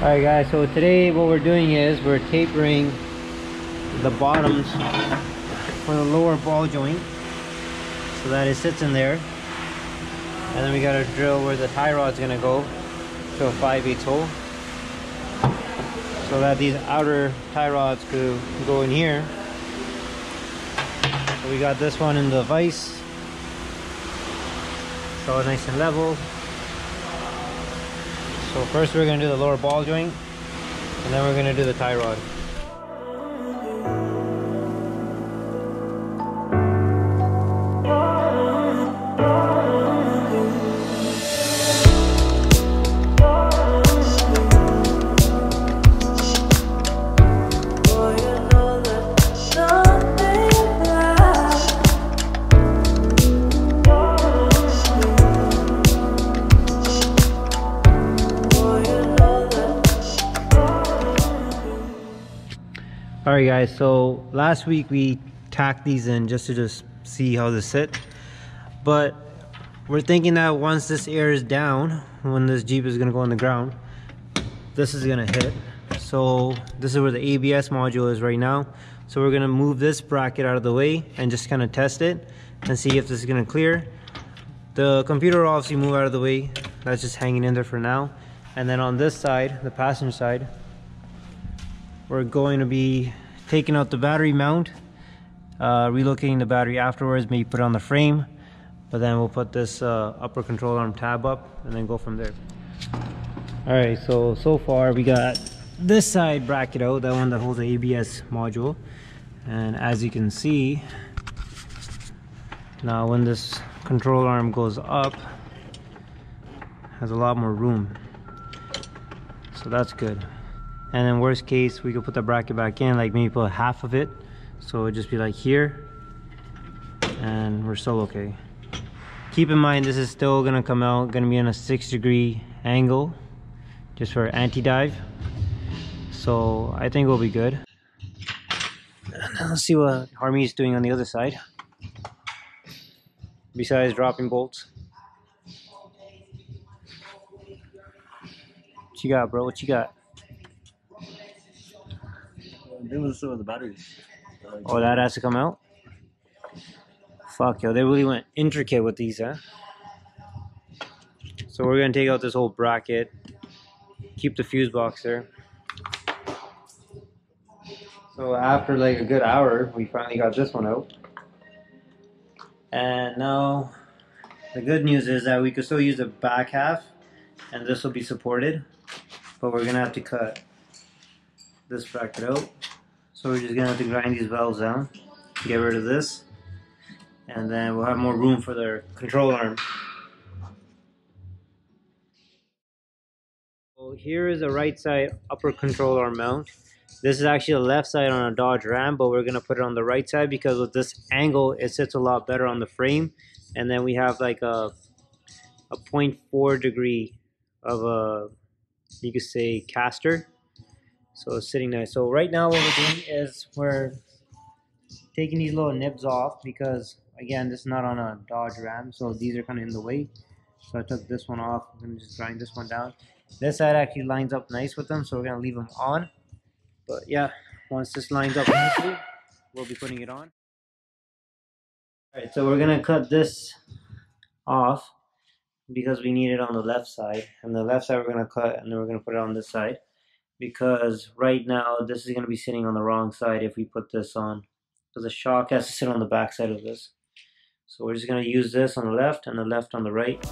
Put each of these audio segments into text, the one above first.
Alright guys, so today what we're doing is we're tapering the bottoms for the lower ball joint so that it sits in there, and then we gotta drill where the tie rod's gonna go to a 5/8 hole so that these outer tie rods could go in here. So we got this one in the vise, so nice and level. So first we're going to do the lower ball joint, and then we're going to do the tie rod. Alright guys, so last week we tacked these in just to see how they sit, but we're thinking that once this air is down, when this Jeep is going to go on the ground, this is going to hit. So this is where the ABS module is right now, so we're going to move this bracket out of the way and just kind of test it and see if this is going to clear. The computer will obviously move out of the way, that's just hanging in there for now. And then on this side, the passenger side, we're going to be taking out the battery mount, relocating the battery afterwards, maybe put it on the frame, but then we'll put this upper control arm tab up and then go from there. Alright, so far we got this side bracket out, that one that holds the ABS module, and as you can see, now when this control arm goes up, it has a lot more room, so that's good. And then worst case, we could put the bracket back in, like maybe put half of it, so it'd just be like here, and we're still okay. Keep in mind, this is still gonna come out, gonna be in a 6-degree angle, just for anti-dive. So I think we'll be good. Let's see what Harmeet's doing on the other side, besides dropping bolts. What you got, bro? What you got? The batteries. Oh, that has to come out? Fuck, yo, they really went intricate with these, huh? So we're gonna take out this whole bracket, keep the fuse box there. So after like a good hour, we finally got this one out. And now, the good news is that we could still use the back half, and this will be supported, but we're gonna have to cut this bracket out. So we're just gonna have to grind these valves down, get rid of this, and then we'll have more room for the control arm. So here is the right side upper control arm mount. This is actually the left side on a Dodge Ram, but we're gonna put it on the right side because with this angle, it sits a lot better on the frame. And then we have like a 0.4 degree of a, you could say, caster. So it's sitting nice. So right now what we're doing is we're taking these little nibs off because, again, this is not on a Dodge Ram, so these are kind of in the way. So I took this one off. I'm going to just grind this one down. This side actually lines up nice with them, so we're going to leave them on. But yeah, once this lines up nicely, we'll be putting it on. Alright, so we're going to cut this off because we need it on the left side. And the left side we're going to cut, and then we're going to put it on this side, because right now this is going to be sitting on the wrong side if we put this on, because the shock has to sit on the back side of this. So we're just going to use this on the left and the left on the right.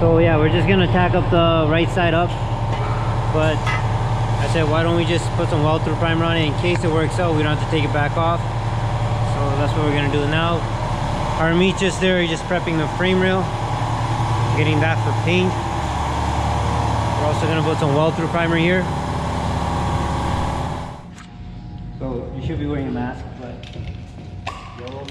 So yeah, we're just gonna tack up the right side up, but I said why don't we just put some weld through primer on it in case it works out, we don't have to take it back off. So that's what we're gonna do now. Harmeet just there, he's just prepping the frame rail, getting that for paint. We're also gonna put some weld through primer here. So you should be wearing a mask, but yellow.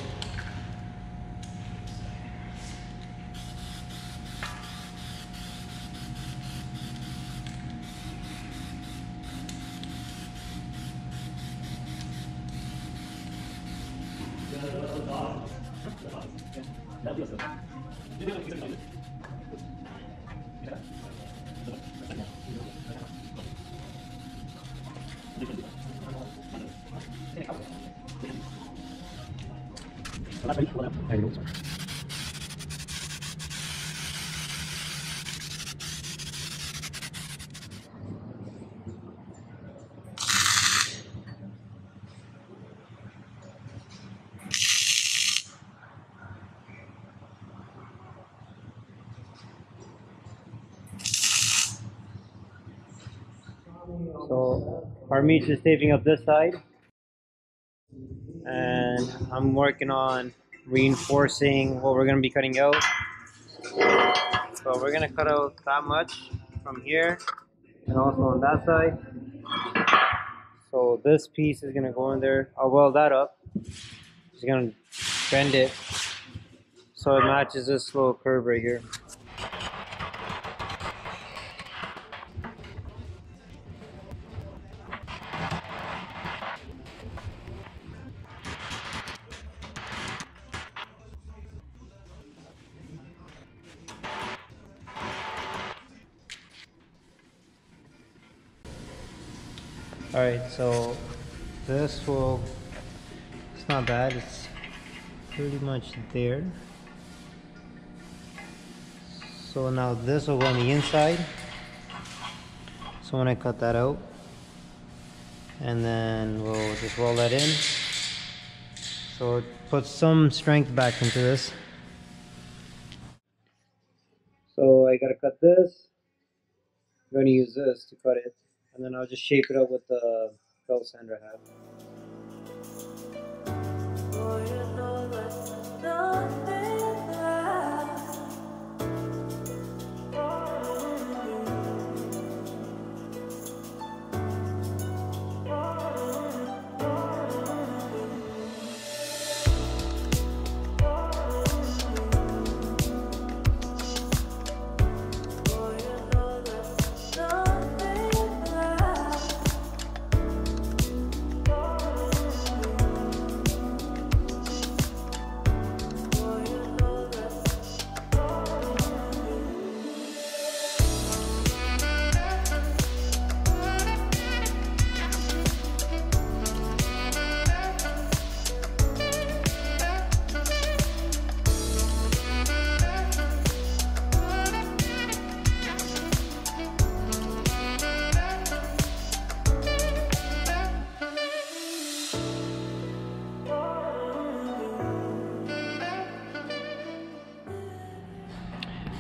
So Harmeet is taping up this side, and I'm working on reinforcing what we're going to be cutting out. So we're going to cut out that much from here and also on that side. So this piece is going to go in there. I'll weld that up. Just going to bend it so it matches this little curve right here. Alright, so this will, it's not bad, it's pretty much there. So now this will go on the inside. So when I cut that out, and then we'll just roll that in. So it puts some strength back into this. So I gotta cut this. I'm gonna use this to cut it. And then I'll just shape it up with the felt sander I have.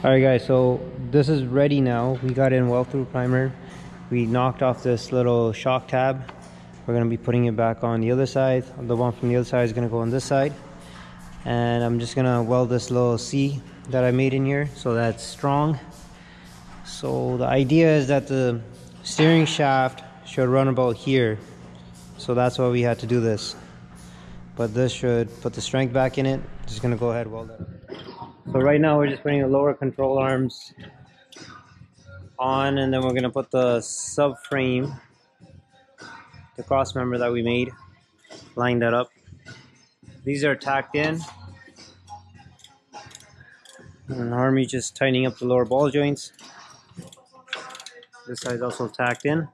Alright guys, so this is ready now. We got in weld through primer. We knocked off this little shock tab. We're going to be putting it back on the other side. The one from the other side is going to go on this side. And I'm just going to weld this little C that I made in here so that's strong. So the idea is that the steering shaft should run about here. So that's why we had to do this. But this should put the strength back in it. Just going to go ahead and weld that up. So right now we're just putting the lower control arms on, and then we're going to put the subframe, the cross member that we made, line that up. These are tacked in. And Harmeet just tightening up the lower ball joints. This side's also tacked in.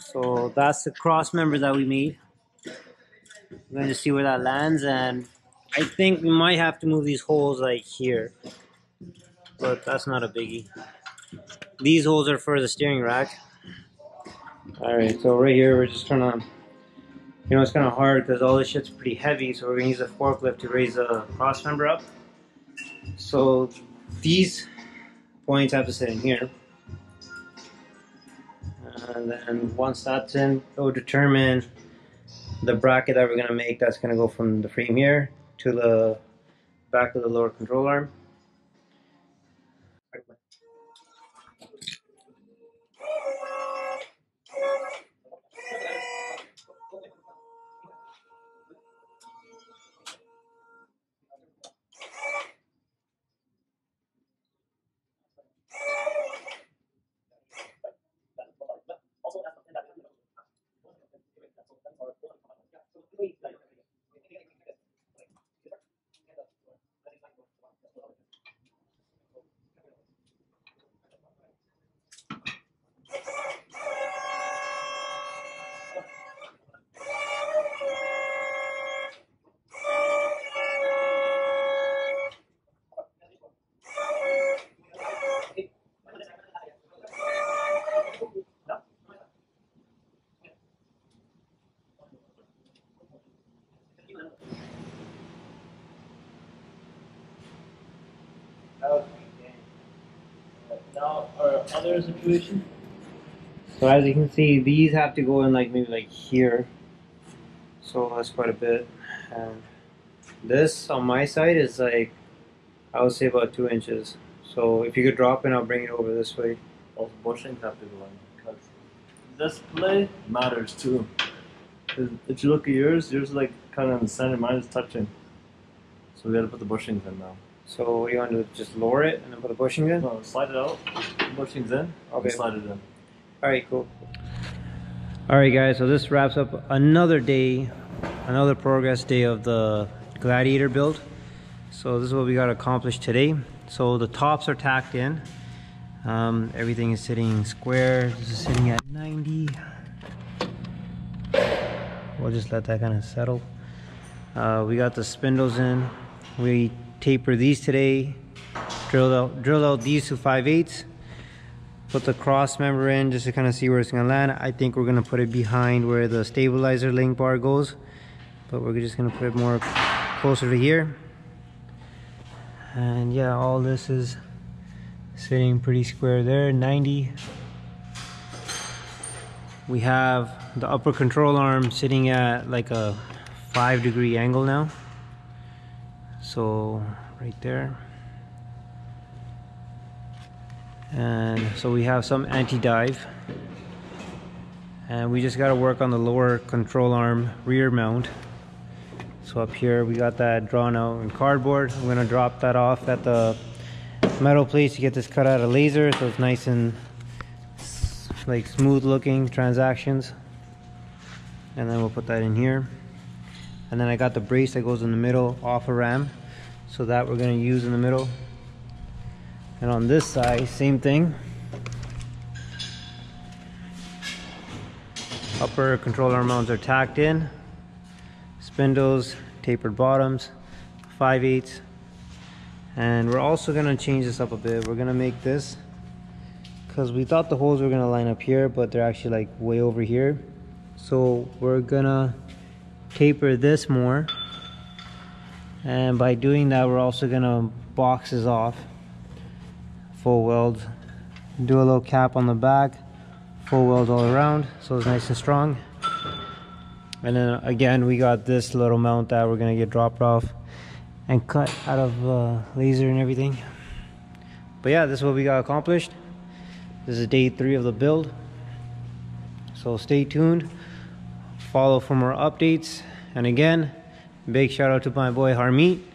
So that's the cross member that we made. We're going to see where that lands, and I think we might have to move these holes like here, but that's not a biggie. These holes are for the steering rack. Alright, so right here we're just trying to, you know, it's kind of hard because all this shit's pretty heavy, so we're going to use a forklift to raise the cross member up. So these points have to sit in here, and then once that's in, it will determine the bracket that we're going to make that's going to go from the frame here to the back of the lower control arm. Now our other situation. So as you can see, these have to go in like maybe like here. So that's quite a bit. And this on my side is like, I would say about 2 inches. So if you could drop in, I'll bring it over this way. Also, bushings have to go in because this play matters too. If you look at yours, yours is like kind of in the center. Mine is touching. So we gotta put the bushings in now. So what do you want to do? Just lower it and then put the bushing in? No, slide it out, bushings in, okay. Slide it in. Alright, cool. Alright guys, so this wraps up another day, another progress day of the Gladiator build. So this is what we got accomplished today. So the tops are tacked in. Everything is sitting square. This is sitting at 90. We'll just let that kind of settle. We got the spindles in. We taper these today, drilled out these to 5/8, put the cross member in just to kind of see where it's gonna land. I think we're gonna put it behind where the stabilizer link bar goes, but we're just gonna put it more closer to here. And yeah, all this is sitting pretty square there, 90. We have the upper control arm sitting at like a 5-degree angle now. So right there, and so we have some anti-dive, and we just got to work on the lower control arm rear mount. So up here we got that drawn out in cardboard. I'm going to drop that off at the metal place to get this cut out of laser, so it's nice and like smooth looking transactions, and then we'll put that in here. And then I got the brace that goes in the middle off a ram, so that we're going to use in the middle. And on this side, same thing, upper control arm mounts are tacked in, spindles, tapered bottoms, 5/8, and we're also going to change this up a bit. We're going to make this, because we thought the holes were going to line up here, but they're actually like way over here, so we're going to taper this more, and by doing that we're also gonna box this off, full weld, do a little cap on the back, full weld all around, so it's nice and strong. And then again we got this little mount that we're gonna get dropped off and cut out of laser and everything. But yeah, this is what we got accomplished. This is day 3 of the build, so stay tuned, follow for more updates. And again, big shout out to my boy Harmeet.